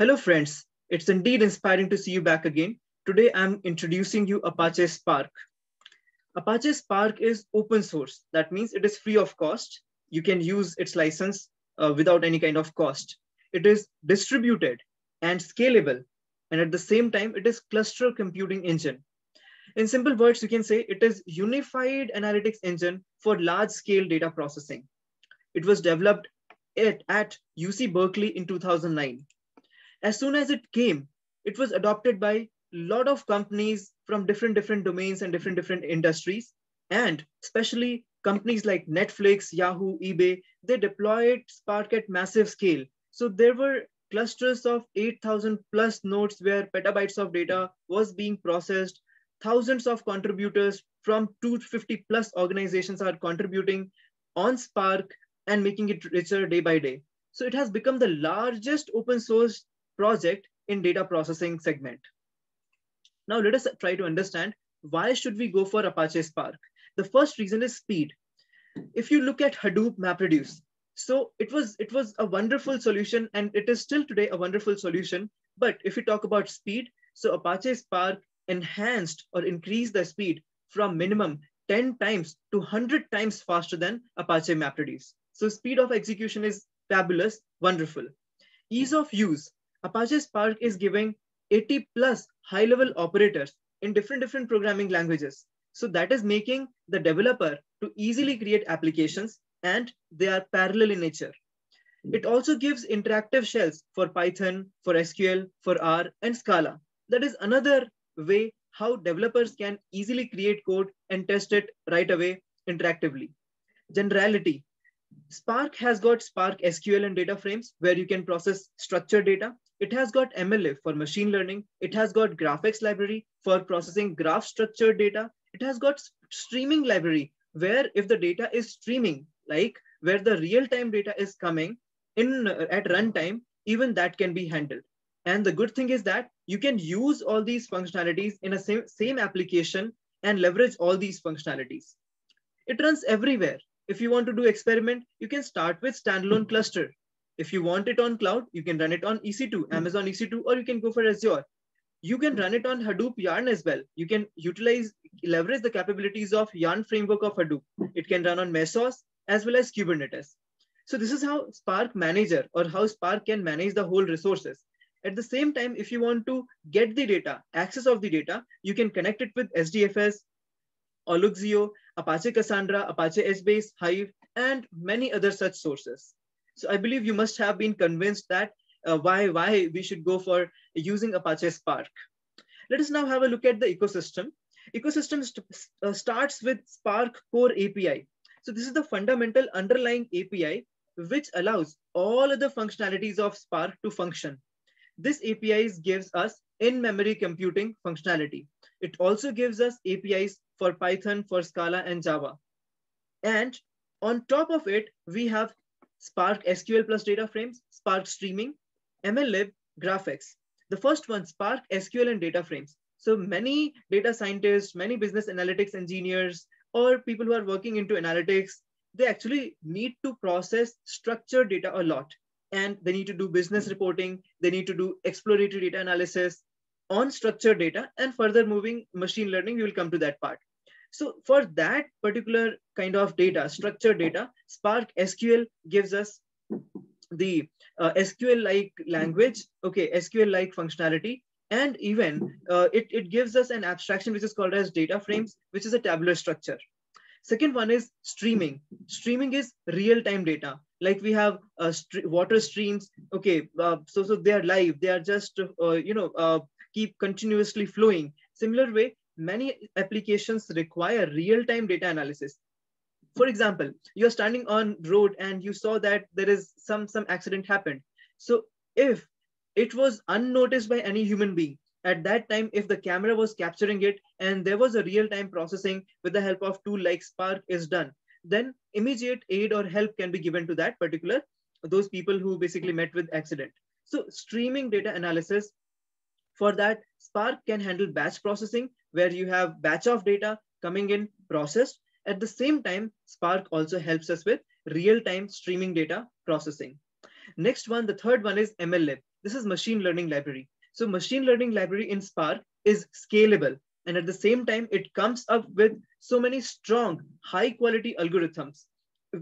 Hello friends, it's indeed inspiring to see you back again. Today I'm introducing you Apache Spark. Apache Spark is open source. That means it is free of cost. You can use its license without any kind of cost. It is distributed and scalable. And at the same time, it is cluster computing engine. In simple words, you can say it is unified analytics engine for large scale data processing. It was developed at UC Berkeley in 2009. As soon as it came, it was adopted by a lot of companies from different domains and different industries. And especially companies like Netflix, Yahoo, eBay, they deployed Spark at massive scale. So there were clusters of 8,000 plus nodes where petabytes of data was being processed. Thousands of contributors from 250 plus organizations are contributing on Spark and making it richer day by day. So it has become the largest open source project in data processing segment. Now let us try to understand why should we go for Apache Spark? The first reason is speed. If you look at Hadoop MapReduce, so it was a wonderful solution and it is still today a wonderful solution. But if you talk about speed, so Apache Spark enhanced or increased the speed from minimum 10 times to 100 times faster than Apache MapReduce. So speed of execution is fabulous, wonderful. Ease of use. Apache Spark is giving 80 plus high-level operators in different programming languages. So that is making the developer to easily create applications and they are parallel in nature. It also gives interactive shells for Python, for SQL, for R and Scala. That is another way how developers can easily create code and test it right away interactively. Generality. Spark has got Spark SQL and data frames where you can process structured data. It has got MLlib for machine learning. It has got GraphX library for processing graph structured data. It has got streaming library where if the data is streaming, like where the real-time data is coming in at runtime, even that can be handled. And the good thing is that you can use all these functionalities in a same application and leverage all these functionalities. It runs everywhere. If you want to do experiment, you can start with standalone cluster. If you want it on cloud, you can run it on EC2, Amazon EC2, or you can go for Azure. You can run it on Hadoop Yarn as well. You can leverage the capabilities of Yarn framework of Hadoop. It can run on Mesos as well as Kubernetes. So this is how Spark Manager or how Spark can manage the whole resources. At the same time, if you want to get the data, access of the data, you can connect it with SDFS, Alluxio, Apache Cassandra, Apache HBase, Hive, and many other such sources. So I believe you must have been convinced that why we should go for using Apache Spark. Let us now have a look at the ecosystem. Ecosystem starts with Spark Core API. So this is the fundamental underlying API, which allows all other functionalities of Spark to function. This API gives us in-memory computing functionality. It also gives us APIs for Python, for Scala and Java. And on top of it, we have Spark SQL plus data frames, Spark streaming, MLlib, GraphX. The first one, Spark SQL and data frames. So many data scientists, many business analytics engineers, or people who are working into analytics, they actually need to process structured data a lot. And they need to do business reporting. They need to do exploratory data analysis on structured data and further moving machine learning. We will come to that part. So for that particular kind of data, structured data, Spark SQL gives us the SQL-like language, okay, SQL-like functionality, and even it gives us an abstraction which is called as data frames, which is a tabular structure. Second one is streaming. Streaming is real-time data. Like we have water streams, okay, so they are live, they are just, keep continuously flowing. Similar way, many applications require real-time data analysis. For example, you're standing on road and you saw that there is some accident happened. So if it was unnoticed by any human being, at that time, if the camera was capturing it and there was a real-time processing with the help of tool like Spark is done, then immediate aid or help can be given to that particular, those people who basically met with accident. So streaming data analysis, for that, Spark can handle batch processing where you have batch of data coming in processed. At the same time, Spark also helps us with real-time streaming data processing. Next one, the third one is MLlib. This is machine learning library. So machine learning library in Spark is scalable. And at the same time, it comes up with so many strong, high quality algorithms.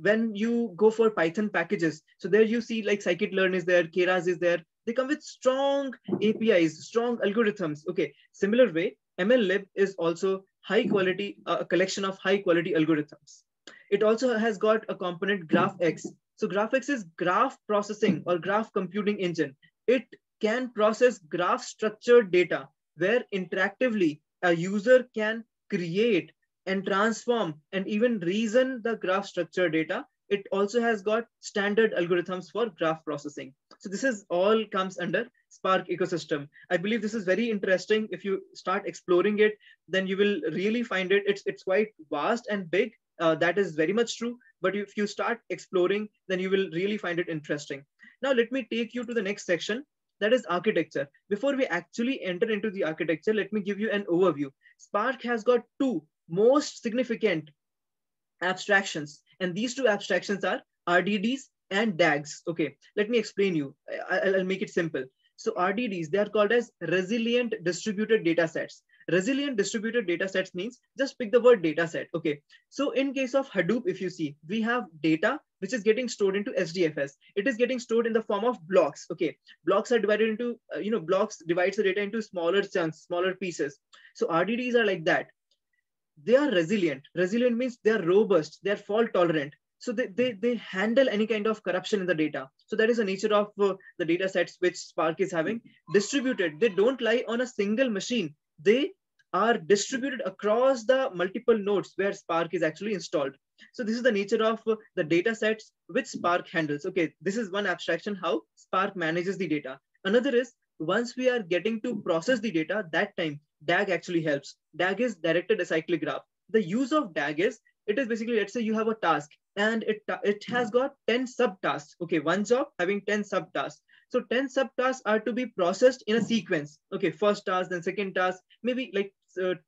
When you go for Python packages, so there you see like scikit-learn is there, Keras is there. They come with strong APIs, strong algorithms. Okay, similar way, MLlib is also high quality, a collection of high quality algorithms. It also has got a component GraphX. So GraphX is graph processing or graph computing engine. It can process graph structured data where interactively a user can create and transform and even reason the graph structure data. It also has got standard algorithms for graph processing. So this is all comes under Spark ecosystem. I believe this is very interesting. If you start exploring it, then you will really find it. It's quite vast and big. That is very much true. But if you start exploring, then you will really find it interesting. Now, let me take you to the next section. That is architecture. Before we actually enter into the architecture, let me give you an overview. Spark has got two most significant abstractions, and these two abstractions are RDDs and DAGs. Okay, let me explain you. I'll make it simple. So RDDs, they are called as resilient distributed data sets. Resilient distributed data sets means just pick the word data set. Okay, so in case of Hadoop, if you see, we have data which is getting stored into SDFS. It is getting stored in the form of blocks. Okay, blocks are divided into, blocks divides the data into smaller chunks, smaller pieces. So RDDs are like that. They are resilient. Resilient means they are robust, they are fault tolerant. So they handle any kind of corruption in the data. So that is the nature of the data sets which Spark is having. Distributed, they don't lie on a single machine. They are distributed across the multiple nodes where Spark is actually installed. So this is the nature of the data sets which Spark handles. Okay, this is one abstraction, how Spark manages the data. Another is, once we are getting to process the data, that time DAG actually helps. DAG is directed acyclic graph. The use of DAG is, it is basically, let's say you have a task and it has got 10 subtasks. Okay, one job having 10 subtasks. So 10 subtasks are to be processed in a sequence. Okay, first task, then second task, maybe like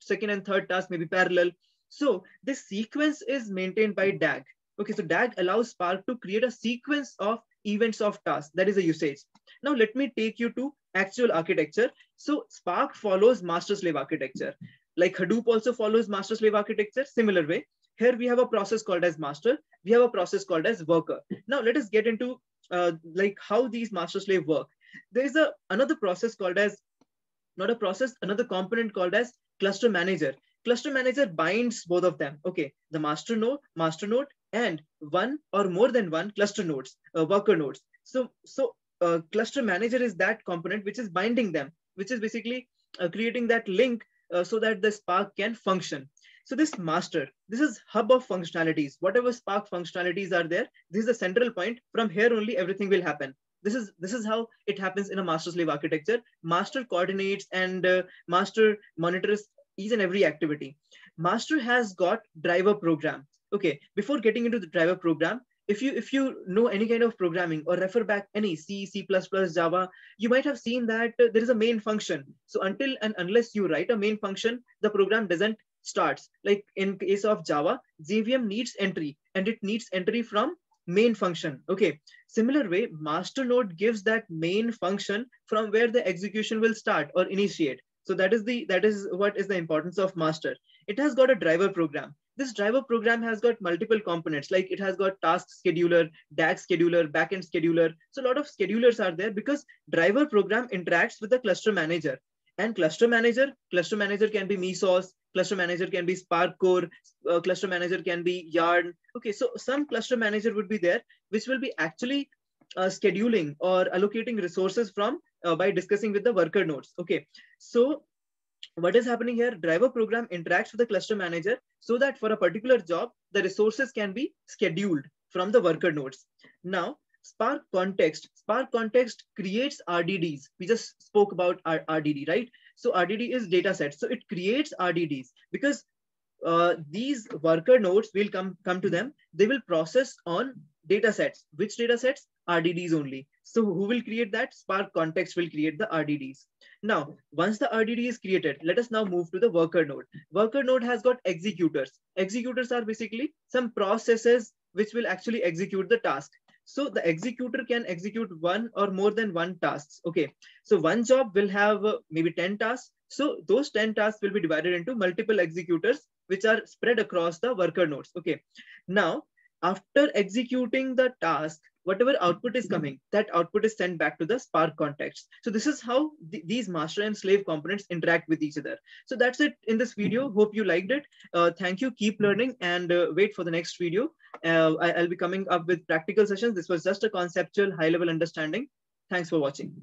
second and third task, maybe parallel. So this sequence is maintained by DAG. Okay, so DAG allows Spark to create a sequence of events of tasks. That is a usage. Now let me take you to actual architecture. So Spark follows master-slave architecture. Like Hadoop also follows master-slave architecture, similar way. Here we have a process called as master. We have a process called as worker. Now let us get into like how these master-slave work. There is another process called as, not a process, another component called as cluster manager. Cluster manager binds both of them. Okay, the master node, and one or more than one cluster nodes, worker nodes. So cluster manager is that component which is binding them, which is basically creating that link so that the Spark can function. So this master, this is hub of functionalities. Whatever Spark functionalities are there, this is the central point. From here only everything will happen. This is how it happens in a master-slave architecture. Master coordinates and master monitors each and every activity. Master has got driver program. Okay, before getting into the driver program, if you know any kind of programming or refer back any C, C++, Java, you might have seen that there is a main function. So until and unless you write a main function, the program doesn't start. Like in case of Java, JVM needs entry, and it needs entry from main function. Okay, similar way, master node gives that main function from where the execution will start or initiate. So that is what is the importance of master. It has got a driver program. This driver program has got multiple components, like it has got task scheduler, DAG scheduler, backend scheduler. So a lot of schedulers are there because driver program interacts with the cluster manager. And cluster manager can be Mesos, cluster manager can be Spark Core, cluster manager can be Yarn. Okay, so some cluster manager would be there, which will be actually scheduling or allocating resources from by discussing with the worker nodes. Okay, so what is happening here? Driver program interacts with the cluster manager so that for a particular job, the resources can be scheduled from the worker nodes. Now, Spark context. Spark context creates RDDs. We just spoke about our RDD, right? So RDD is data set. So it creates RDDs because these worker nodes will come to them. They will process on data sets. Which data sets? RDDs only. So who will create that? Spark context will create the RDDs. Now, once the RDD is created, let us now move to the worker node. Worker node has got executors. Executors are basically some processes which will actually execute the task. So the executor can execute one or more than one tasks. Okay, so one job will have maybe 10 tasks. So those 10 tasks will be divided into multiple executors, which are spread across the worker nodes. Okay, now after executing the task, whatever output is coming, that output is sent back to the Spark context. So this is how these master and slave components interact with each other. So that's it in this video. Hope you liked it. Thank you. Keep learning and wait for the next video. I'll be coming up with practical sessions. This was just a conceptual high-level understanding. Thanks for watching.